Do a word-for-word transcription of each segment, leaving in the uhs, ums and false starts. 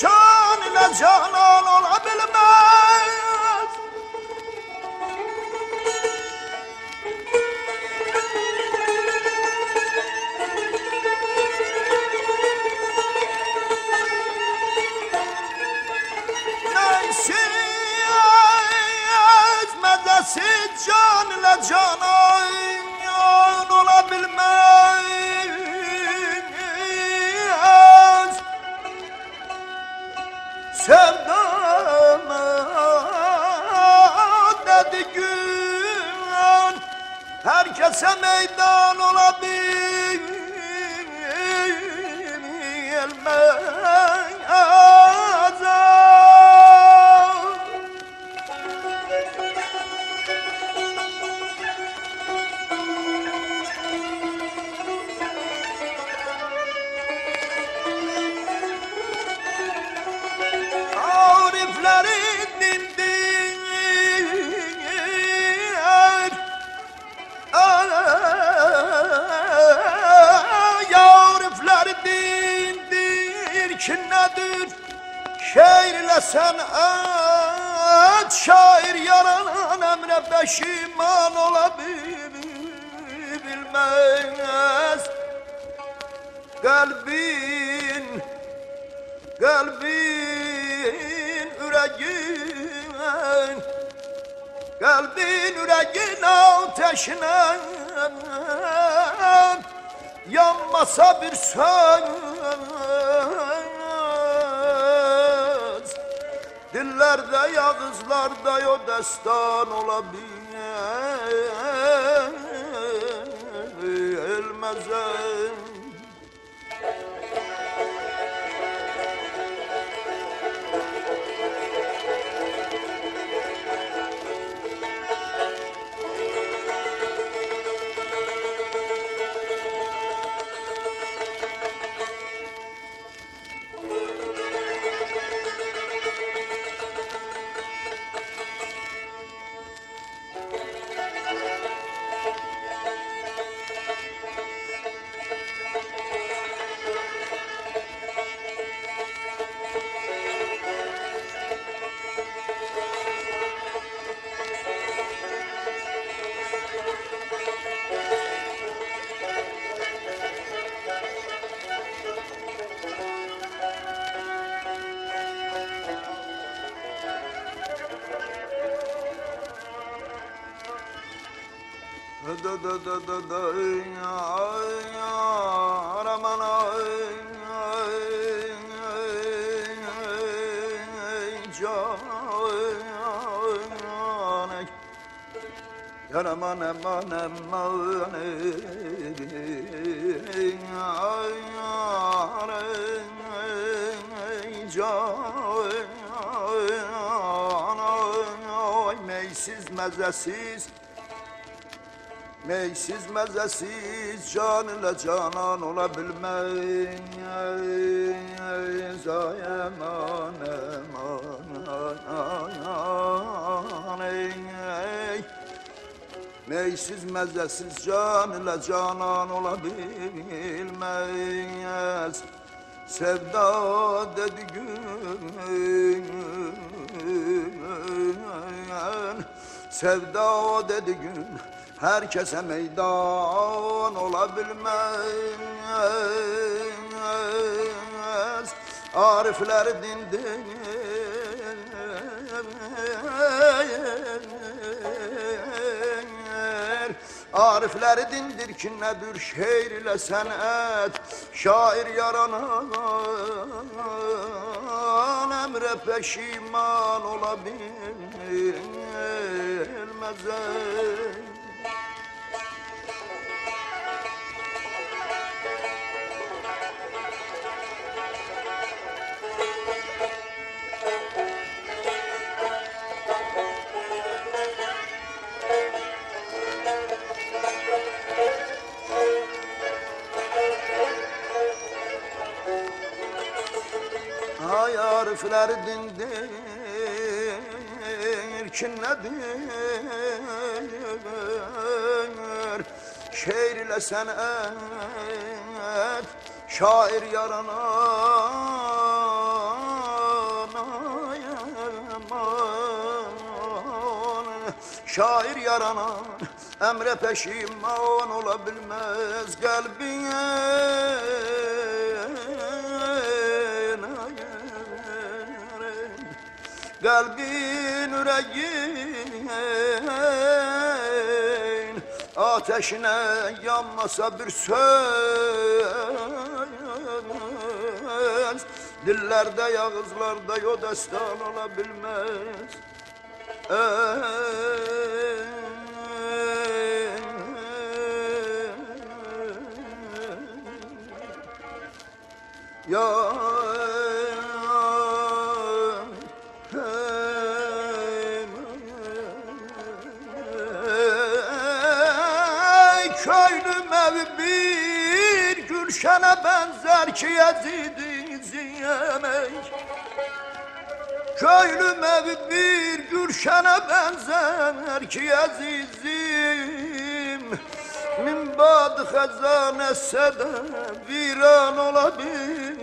can ile canan olabilmez. Neysiz medesiz can ile canan olabilmez. Sevdama dedi gün, herkese meydan olabilmez. Sen et şair yaranan emre peşiman olabilmez. Kalbin, kalbin, yüreğin, kalbin, yüreğin ateşine yanmasa bir söz. Dillerde yağızlarda yo destan olabilmez. Da da da da da meysiz mezesiz can ile canan olabilmez. Ay aman aman ey, meysiz mezesiz can ile canan olabilmez. Sevda dedi gün, sevda dedi gün, herkese meydan olabilmez. Arifler dindir, arifler dindir ki nedir şehir ile senet, şair yaranan emre peşiman olabilmez. Arifler dindir ki nedir şehir ile senet, şair yaranan şair yarana emre peşiman olabilmez kalbine. Kalbin yüreğin ateşine yanmasa bir söz, dillerde yağızlarda yo destan olabilmez. Ey, ya Gülşene benzer ki Yezid'i ziyemek, köylüm evi bir gülşene benzer ki Yezid'im, min bad hazane seda viran olabilmez.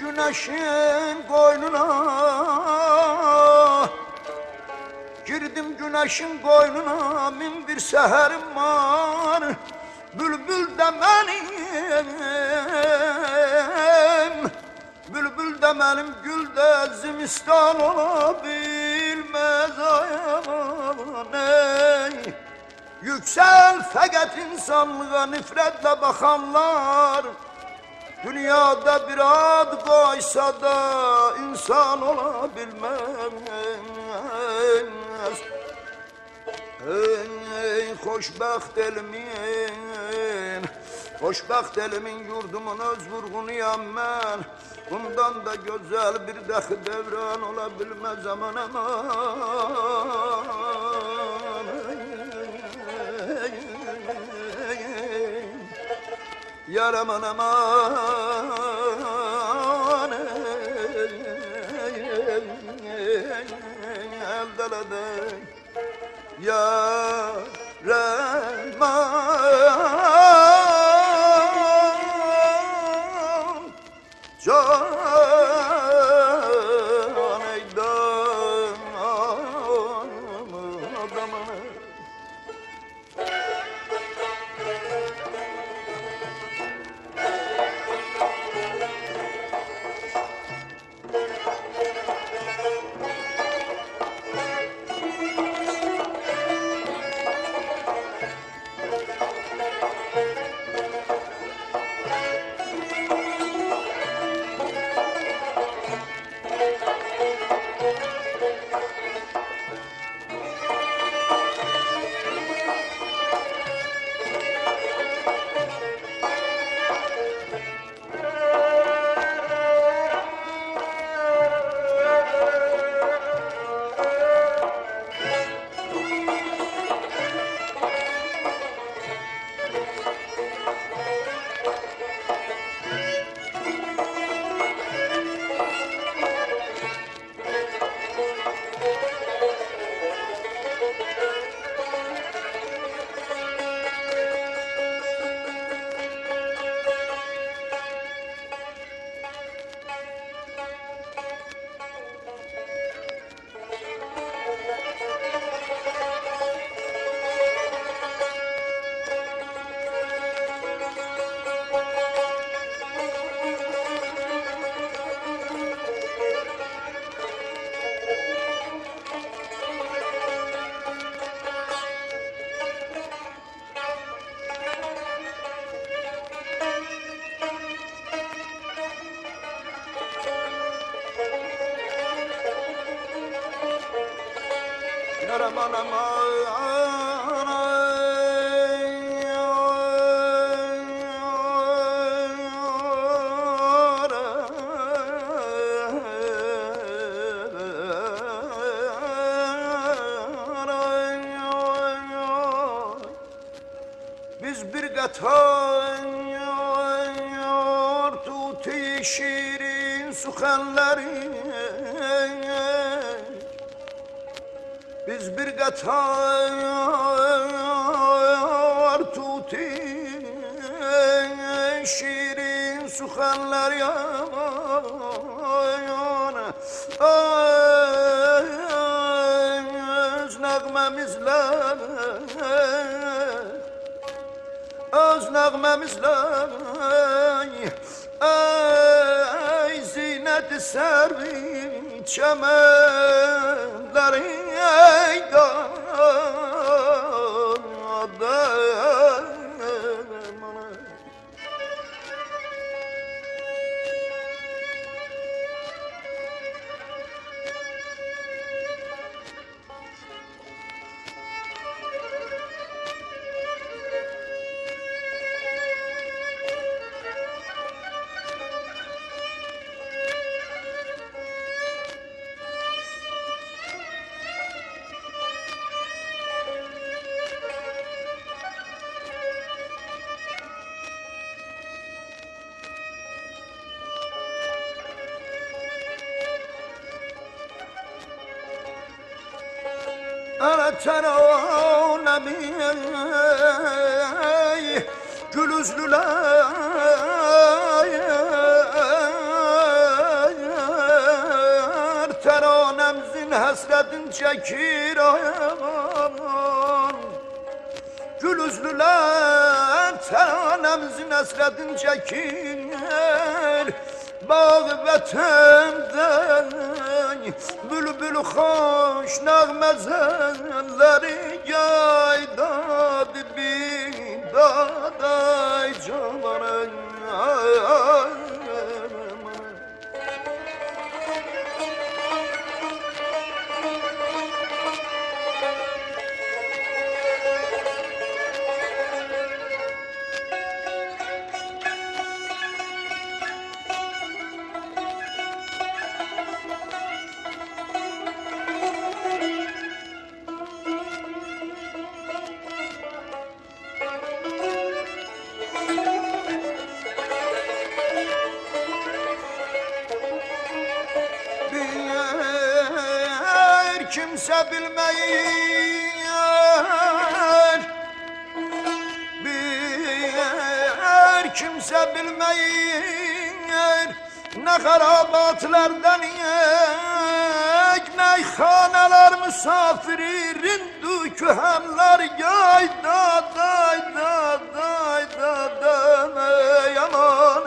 Güneşin koynuna girdim, güneşin koynuna min bir seherim var, bülbül de benim, bülbül de benim, gül de zimistan olabilmez. Ay, yüksel fakat insanlığa nifretle bakanlar, dünyada bir ad koysa da insan olabilmez. Ey hoşbaht elimin, hoşbaht elimin yurdumun öz vurgunuyam ben, bundan da güzel bir dahi devran olabilmez. Aman aman, yar aman aman, eldalade yar aman, can eydan adamana. Aman aman, ay تنیار تو تی شیرین سخنلری biz bir katar tuti şirin suhanlar yana öz nağmemizle öz nağmemizle ey zinet-i servi çemenlerin ey dağlar Çarona bey gülüzlüler Taronemzin hasretin çekir aman Gülüzlüler Taronemzin hasretin çekir Bağ vetenden bülbül hoş nağmezenleri yaydat bir daday canların Kimse bilmeyin, bir kimse bilmeyin. Ne harabatlardan ekmek haneler misafirin dükkanlar yayda dayda dayda deme yaman.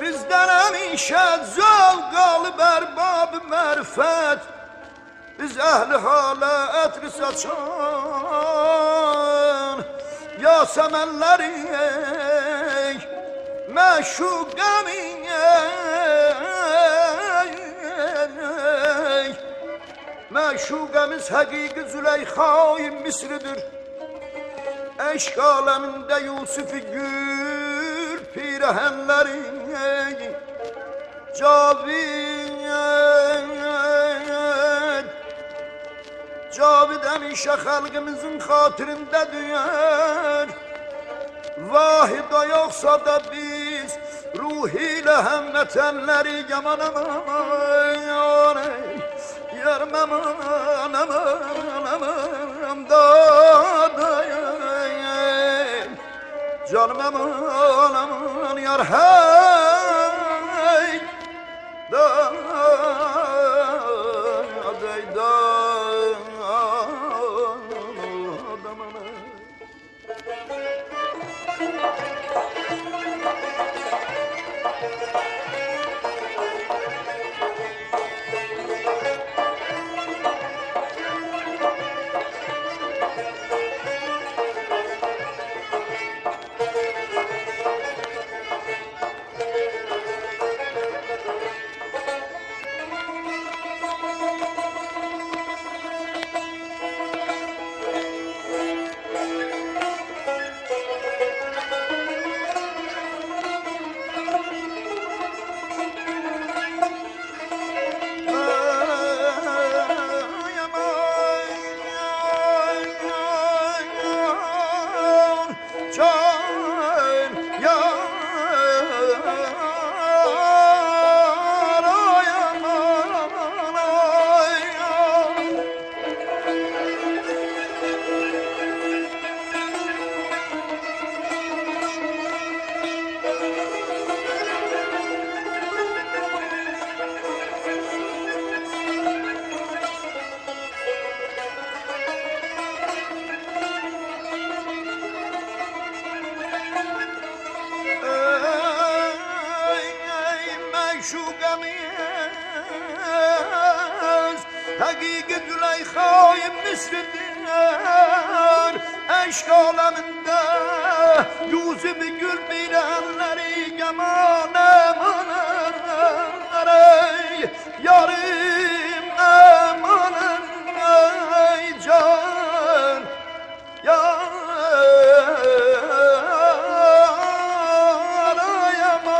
Bizden hemişe zevgalı berbab merfet Biz ehli hale etri saçan Yasemenleri meşhuk emin Meşhukemiz hakiki Züleyha-i Misri'dir Eşk aleminde Yusuf-i Gül pirehenleri Cavid Cavid enişe halkımızın hatırında duyar Vahida yoksa da biz ruhiyle hem vetenleri Yaman aman Yarım aman aman aman Dağdayar Canım aman aman yar hey da day da عشق عالمنده یوزم گل بیرنلری گمانم آنلری یاریم امانم ای جان یارای امان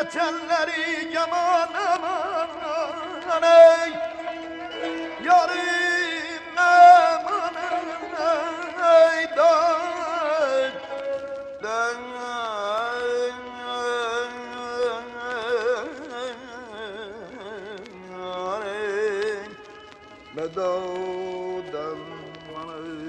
Metelleri yaman aman ey yarim aman ey dön dön yarim bedavdan bana